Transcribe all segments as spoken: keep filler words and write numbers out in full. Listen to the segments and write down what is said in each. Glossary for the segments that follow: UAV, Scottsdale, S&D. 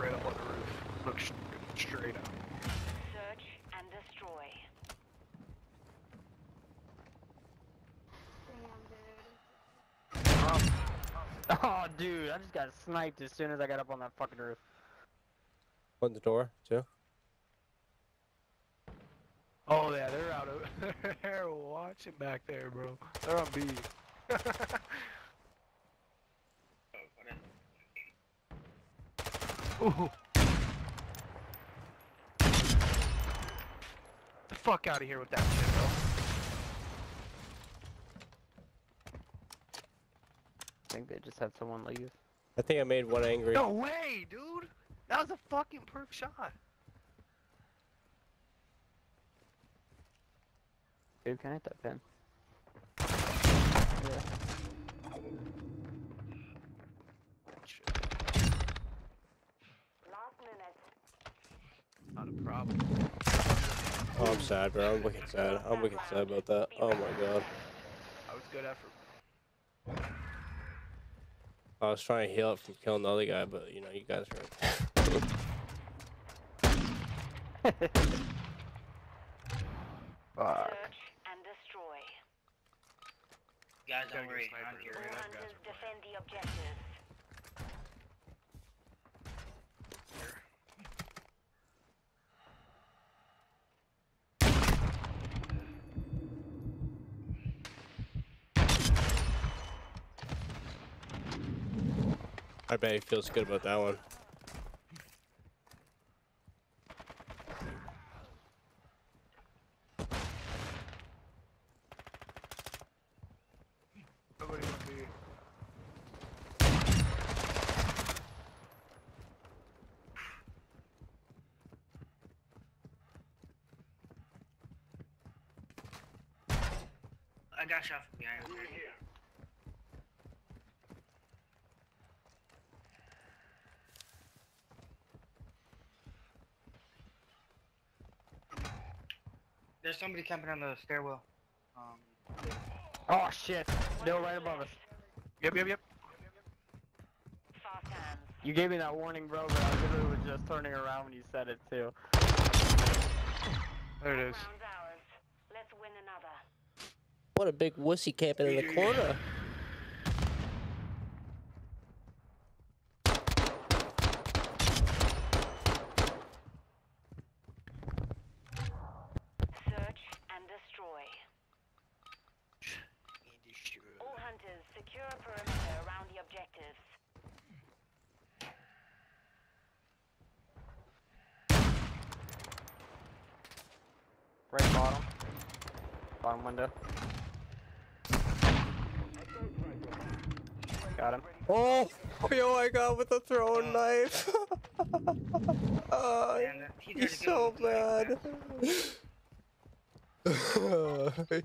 right up on the roof. Look straight up. Search and destroy. Oh, dude, I just got sniped as soon as I got up on that fucking roof. Open the door, too. Oh, yeah, they're out of... they're watching back there, bro. They're on B. Ooh. The fuck out of here with that shit, bro. I think they just had someone leave. I think I made one angry. No way, dude! That was a fucking perfect shot. Dude, can I hit that pin? Yeah. Last minute. Not a problem. Oh, I'm sad, bro. I'm wicked sad. I'm wicked sad about that. Oh my god. That was good effort. I was trying to heal up from killing the other guy, but you know, you guys are. Fuck. And destroy. You guys, don't worry. I'm here. Defend the objectives. I bet he feels good about that one. I got shot from behind. We're here. There's somebody camping on the stairwell. Um. Oh shit! They're right above us. Yep, yep, yep. You gave me that warning, bro, but I literally was just turning around when you said it too. There it is. Let's win another. What a big wussy camping in the corner. Search and destroy. All hunters, secure a perimeter around the objectives. Right bottom. Bottom window. Got him. Oh, yo, I got with a throwing knife. uh, he's so bad. Oh, shit.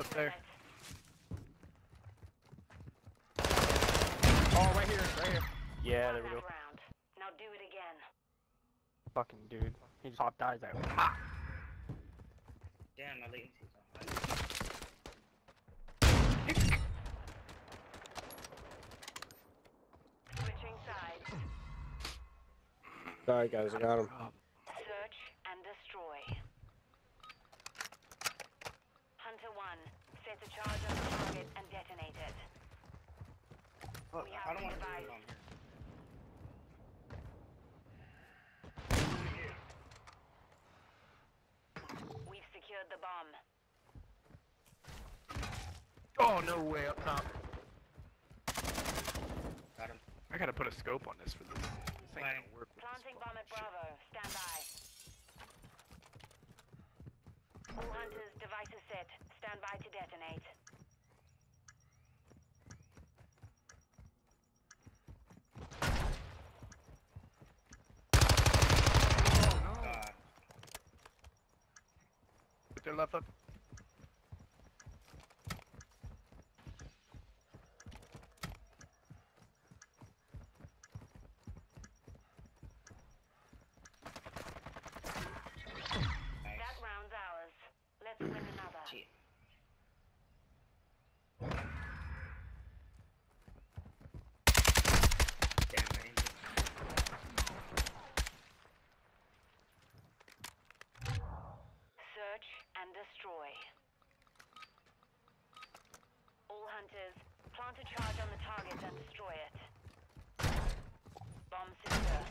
Up there. Oh, right here, right here. Yeah, there we go. Now do it again. Fucking dude, he just popped eyes out. Ah! Damn, my latency's on. Switching sides. Sorry guys, I got him. Search and destroy. Set a charge on the target and detonate it. Look, I don't want to do it on here. We've secured the bomb. Oh, no way up top. Got him. I gotta put a scope on this for this. This ain't gonna work. Planting bomb at Bravo. Stand by. All hunters, devices set. Stand by to detonate. left, left. Destroy. All hunters, plant a charge on the target and destroy it. Bomb secure.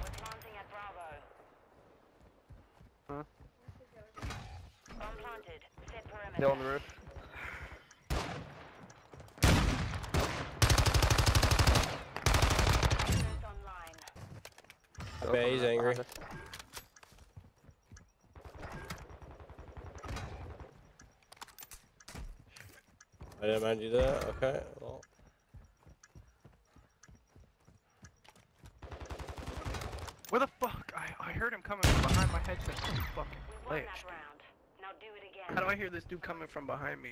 We're planting at Bravo. Huh? Bomb planted. Set perimeter. They're on the roof. I bet he's angry. I didn't mind you that, okay. Well. Where the fuck? I, I heard him coming from behind my headset. Fucking glitched. Now do it again. How do I hear this dude coming from behind me?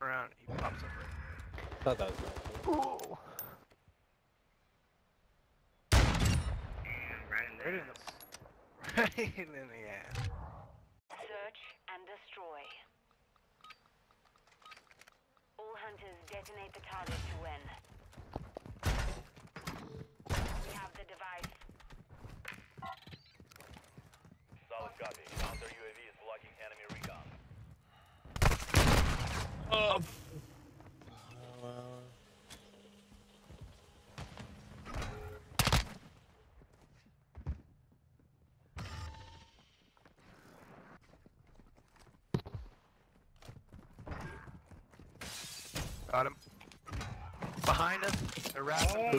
Around, he pops up right. Thought that was nice. Ooh. Right in the, right in the ass. Search and destroy. All hunters detonate the target to win. We have the device. Solid copy. Counter U A V is blocking enemy recon. Oh. Got him. Behind us. They're wrapping. Uh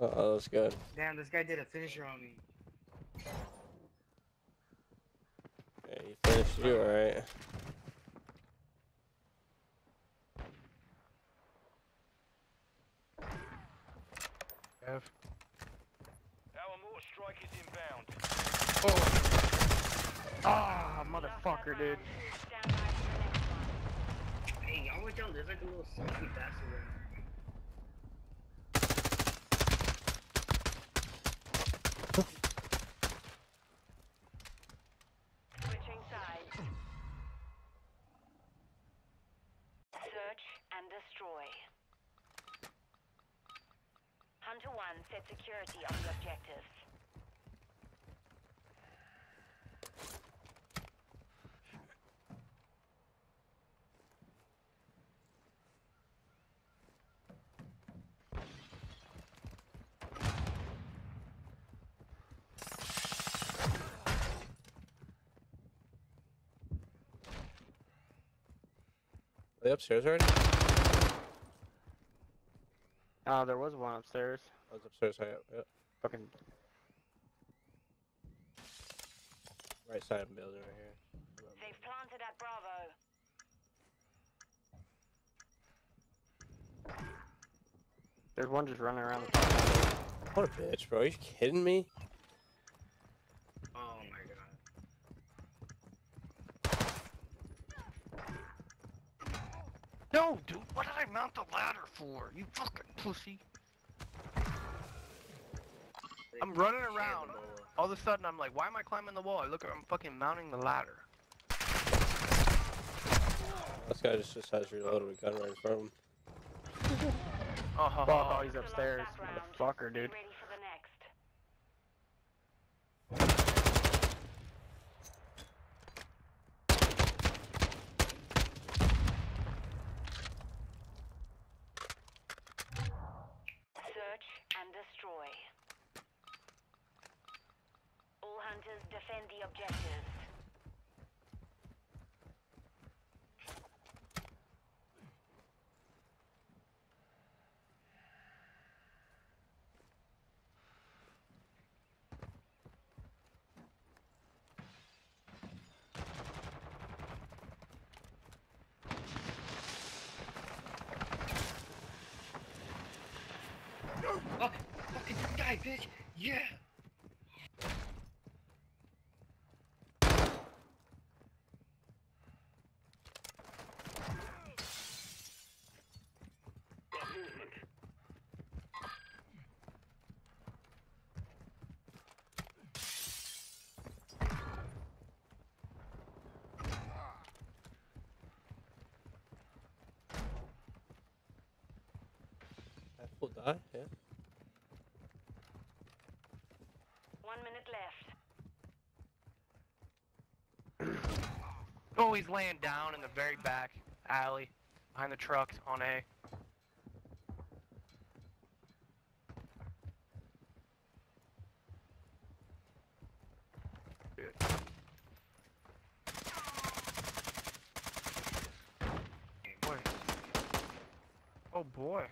oh, that's good. Damn, this guy did a finisher on me. Yeah, he finished you, alright. Our more strikers inbound. Oh. Ah, motherfucker, dude. I went down, there's like a little sneaky bastard in there. Switching sides. Search and destroy. Hunter one, set security on the objectives. Are they upstairs already? Uh, there was one upstairs. I was upstairs, high up, yep. Fucking... Right side of the building right here. They've planted at Bravo. There's one just running around the top. What a bitch, bro. Are you kidding me? Oh my god. No, dude, what did I mount the ladder for? You fucking pussy. I'm running around. All of a sudden, I'm like, why am I climbing the wall? I look, I'm fucking mounting the ladder. This guy just decides to reload with a gun right in front of him. Oh, oh, he's upstairs. Motherfucker, dude. Destroy. All hunters defend the objectives. die, bitch! Yeah! Die, yeah. One minute left. Oh, he's laying down in the very back alley, behind the trucks on A. Boy. Oh boy.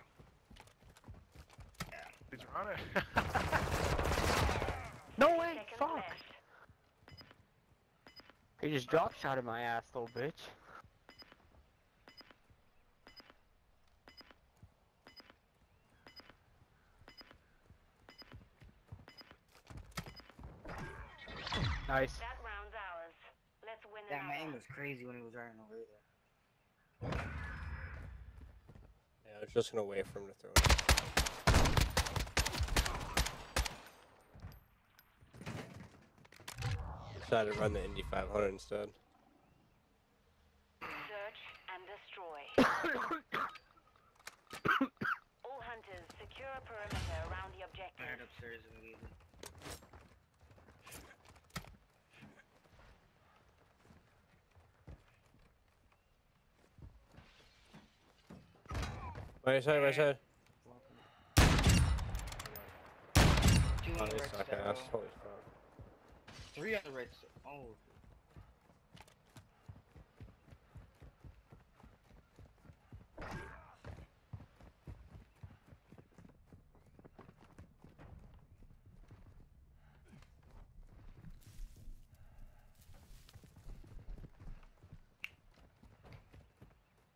No way! Fuck! He just drop shot in my ass, little bitch. Nice. That round's ours. Let's win. Yeah, my aim was crazy when he was running over there. Yeah, I was just gonna wait for him to throw it. I decided to run the Indy five hundred instead. Search and destroy. All hunters, secure a perimeter around the objective. I heard upstairs and leave it. Right side, right side. Oh, he's sucking ass. Holy fuck. Three other reds. Oh.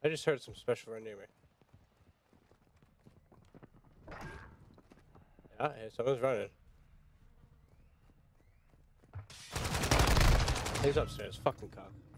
I just heard some special right near me. Yeah, someone's running. He's upstairs, fucking cock.